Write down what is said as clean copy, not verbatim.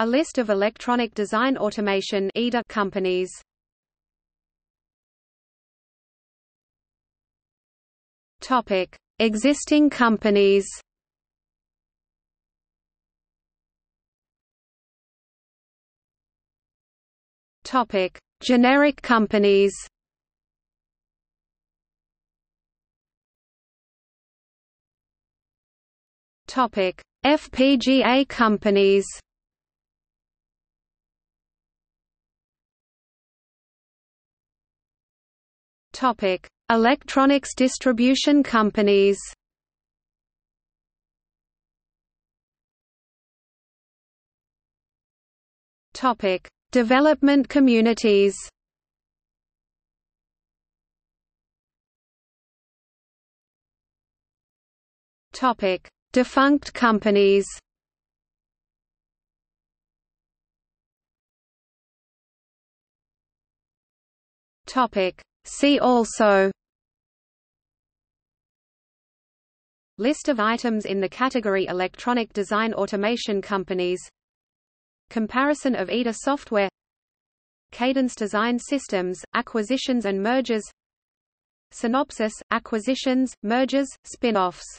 A list of electronic design automation (EDA) companies. Topic: Existing companies. Topic: Generic companies. Topic: FPGA companies. Topic: Electronics distribution companies. Topic: Development communities. Topic: Defunct companies. Topic: See also: List of items in the category Electronic Design Automation Companies, Comparison of EDA software, Cadence Design Systems, Acquisitions and Mergers, Synopsys, Acquisitions, Mergers, Spin-offs.